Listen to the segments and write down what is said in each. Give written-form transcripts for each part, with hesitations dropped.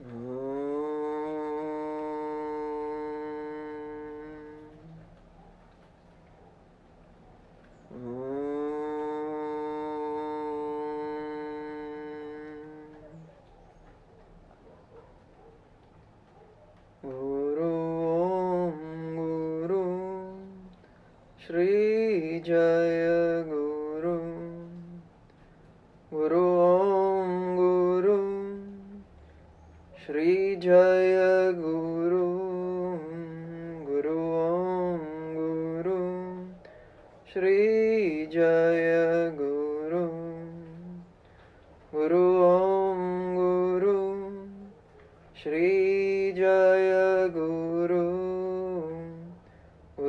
Srī Jaya Guru, Guru Om Guru, Srī Jaya Guru, Guru Om Guru, Srī Jaya Guru, Guru Om Guru, Srī Jaya Guru, Guru Om.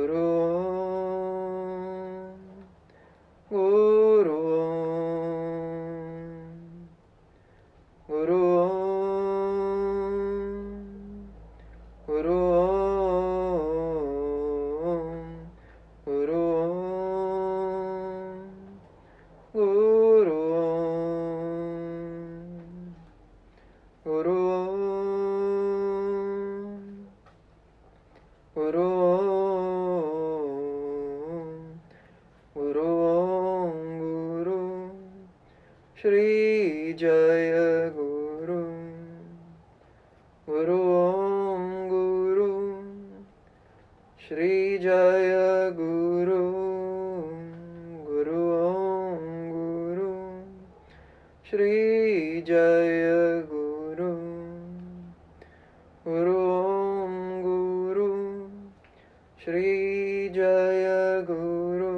Guru Om, Guru Om, Guru Om, Guru Om, Guru Om, Guru Om, Guru Om, Guru Om. Srī Jaya Guru, Guru Om Guru, Srī Jaya Guru, Guru Om Guru, Srī Jaya Guru, Guru Om Guru, Srī Jaya Guru, Guru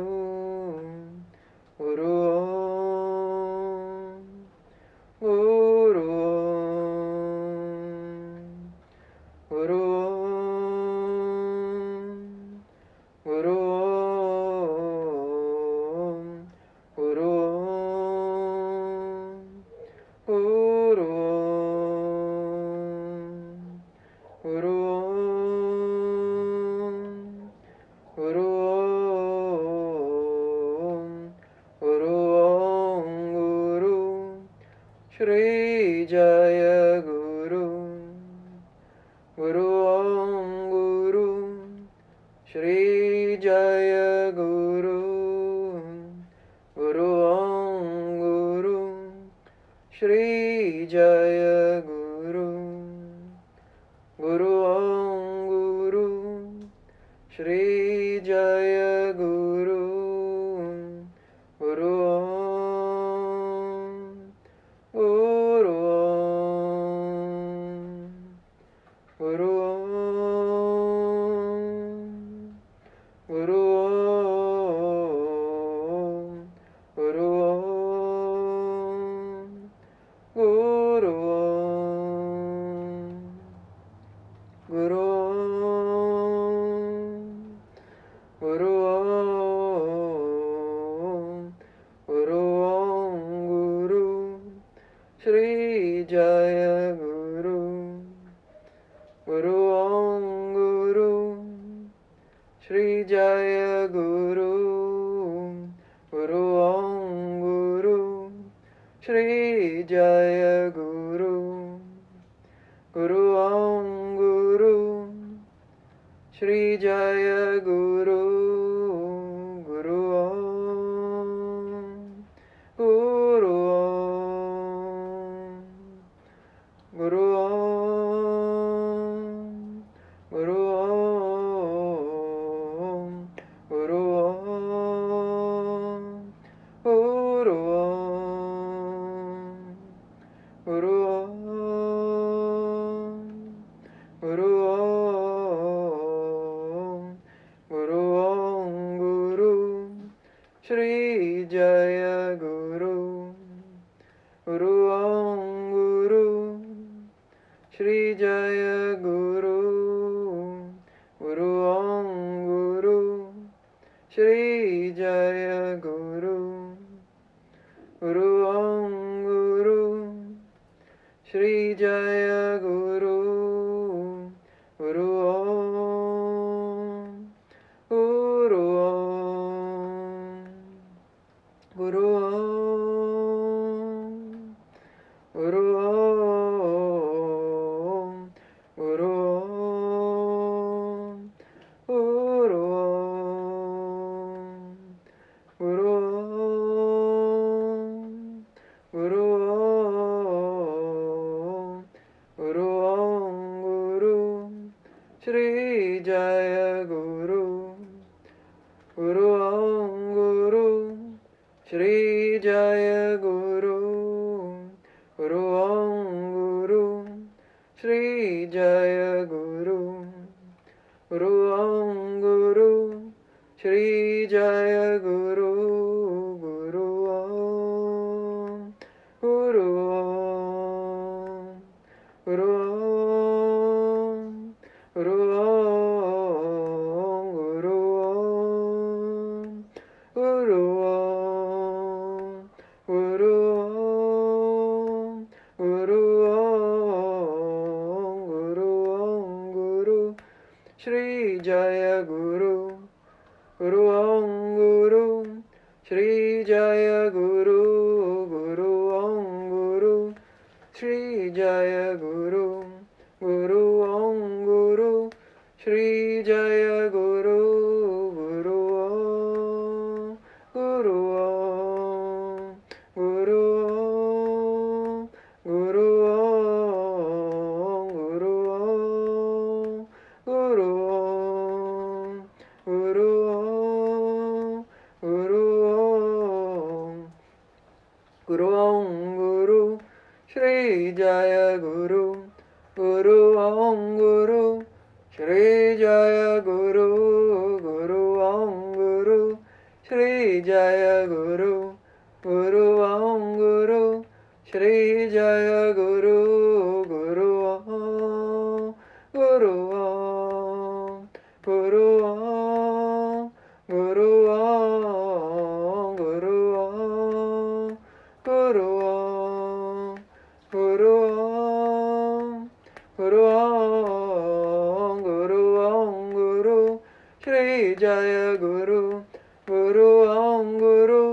Om. Guru Om, Guru Om, Guru Om, Guru Om, Guru Om, Guru Om, Guru Om, Guru Om Guru. Srī Jaya Guru, Guru Om Guru, Srī Jaya Guru, Guru Om Guru, Srī Jaya Guru, Guru Om Guru, Srī Jaya Guru, Guru Om. Guru Om, Guru Om, Guru Om, Guru Om, Guru Om, Guru Om, Guru Om, Guru Om Guru. Srī Jaya Guru, Guru Om Guru, Srī Jaya Guru, Guru Om Guru, Srī Jaya Guru, Guru Om Guru, Srī Jaya Guru, Guru Om Guru Om. Guru Om, Guru Om, Guru Om, Guru Om, Guru Om, Guru Om, Guru Om Guru. Srī Jaya Guru, Guru Om Guru, Srī Jaya Guru, Guru Om Guru, Srī Jaya Guru, Guru Om Guru, Srī Jaya Guru, Guru Om, Guru Om, Guru Om, Guru Om. Srī Jaya Guru, Guru Om Guru, Srī Jaya Guru, Guru Om, Guru Om, Guru Om. Srī Jaya Guru, Guru Om Guru, Srī Jaya Guru, Guru Om Guru, Srī Jaya Guru, Guru Om Guru, Srī Jaya Guru, Guru Om, Guru Om, Guru Om, Guru Om, Guru Om, Guru. Guru Om Guru, Srī Jaya Guru, Guru Om Guru, Srī Jaya Guru, Guru Om Guru, Srī Jaya Guru, Guru Om Guru, Srī Jaya Guru, Guru Om, Guru Om, Guru Om, Guru Om. Srī Jaya Guru, Guru Om Guru, Srī Jaya Guru, Guru Om Guru,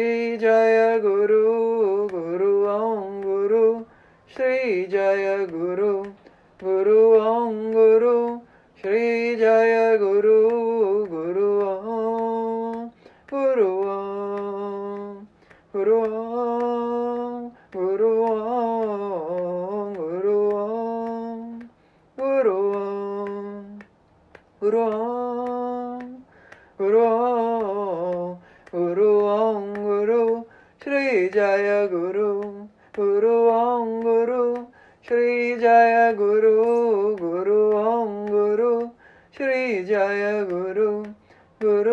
Srī Jaya Guru, Guru Om Guru, Srī Jaya Guru, Guru Om, Guru Om, Guru Om, Guru Om, Guru Om, Guru Om, Guru Om. Guru Om, Guru Om Guru, Srī Jaya Guru, Guru Om Guru, Srī Jaya Guru, Guru Om Guru, Srī Jaya Guru, Guru Om Guru, Srī Jaya Guru, Guru Om,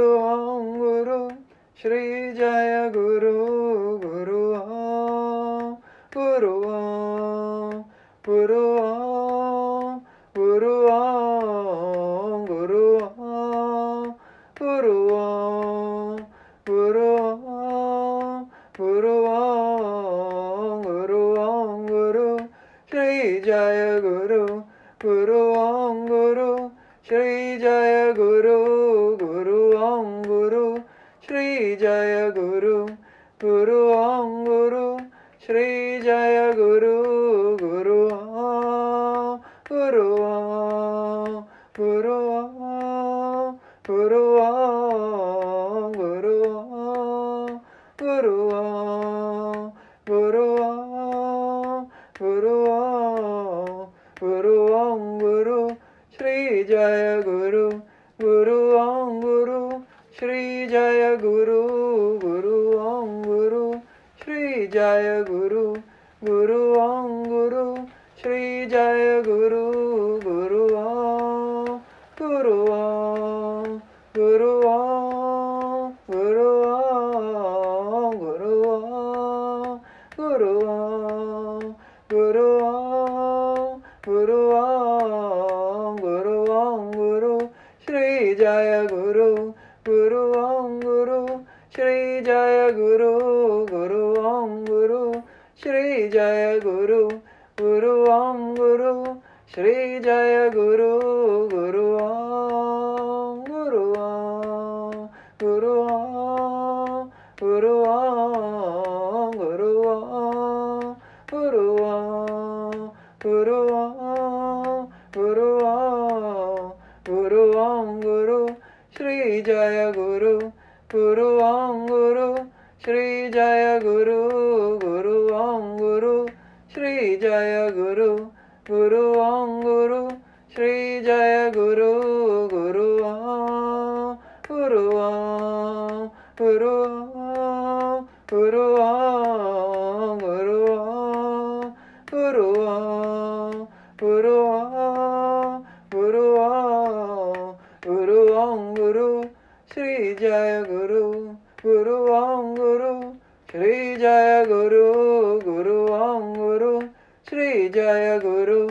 Guru Om, Guru Om, Guru Om, Guru Om. Guru Om, Guru Om, Guru Om, Guru Om Guru, Srī Jaya Guru, Guru Om Guru, Srī Jaya Guru, Guru Om Guru, Srī Jaya Guru, Guru Om Guru, Srī Jaya Guru, Guru Om, Guru Om, Guru Om, Guru Om. Guru Om, Guru Om, Guru Om, Guru Om Guru, Srī Jaya Guru, Guru Om Guru, Srī Jaya Guru, Guru Om Guru, Srī Jaya Guru, Guru Om Guru, Srī Jaya Guru, Guru Om, Guru Om, Guru Om, Guru Om. Guru Om, Guru Om, Guru Om, Guru Om Guru, Srī Jaya Guru, Guru Om Guru, Srī Jaya Guru, Guru Om Guru, Srī Jaya Guru, Guru Om Guru, Srī Jaya Guru, Guru Om, Guru Om, Guru Om, Guru Om. Guru Om, Guru Om, Guru Om, Guru Om Guru, Srī Jaya Guru, Guru Om Guru, Srī Jaya Guru, Guru Om Guru, Srī Jaya Guru, Guru Om Guru, Srī Jaya Guru, Guru Om, Guru Om, Guru Om, Guru Om, Guru Om. Guru Om, 부르워 부르워 우루엉 구루 스리 자야 구루 우루엉 구루 스리 자야 구루 구루엉 구루 스리 자야 구루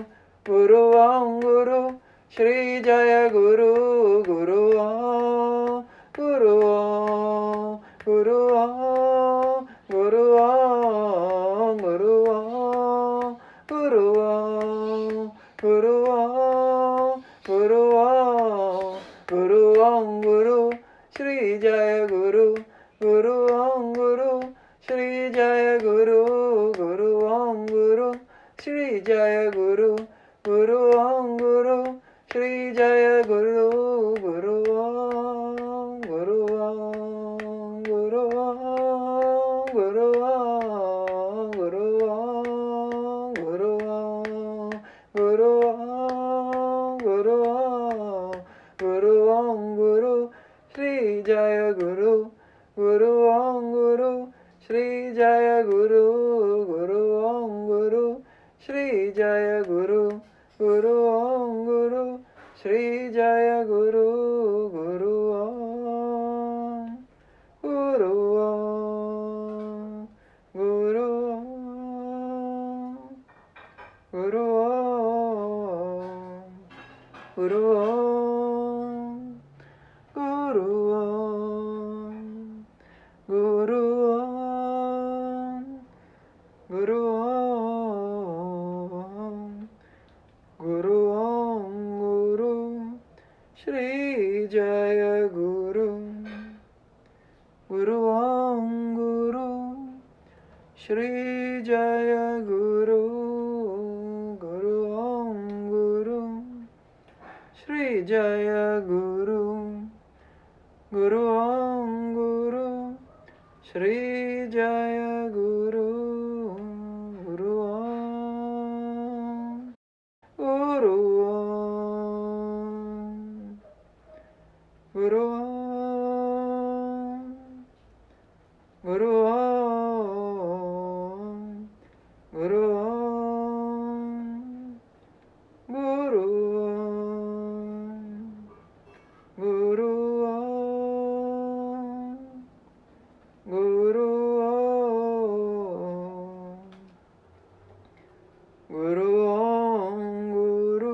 우루엉 구루 스리 자야 구루 구루어 구루어 구루어 구루어 구루어 구루어 구루어 구루어 구루엉 구루 스리 자야 구루 구루엉 구루 스리 자야 구루 구루엉 구루 스리 자야 구루 구루엉 구루 스리 자야 구루 구루엉 구루엉 구루엉 구루엉 구루엉 구루엉 구루엉 구루엉 구루엉 구루 스리 자야 구루 구루엉 구루 스리 자야 구루 구루엉 구루 스리 자야 구루 구루엉 구루 스리 자야 구루 구루엉 구루엉 구루엉 구루엉 구루엉 구루엉 구루엉 구루엉 구루엉 구루 스리 자야 구루 구루엉 구루 스리 자야 구루 구루엉 구루 스리 자야 구루 구루엉 구루 스리 자야 구루 구루엉 구루엉 구루엉 구루엉 구루엉 구루엉 구루엉 구루엉 구루엉 구루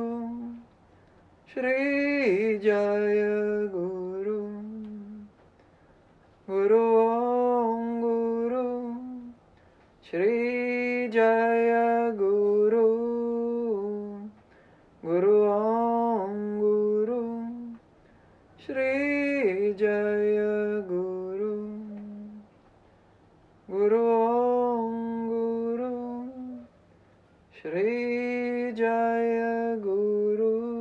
스리 자야 구루 구루엉 구루 스리 자야 구루 구루엉 구루 스리 자야 구루 구루엉 구루 스리 자야 구루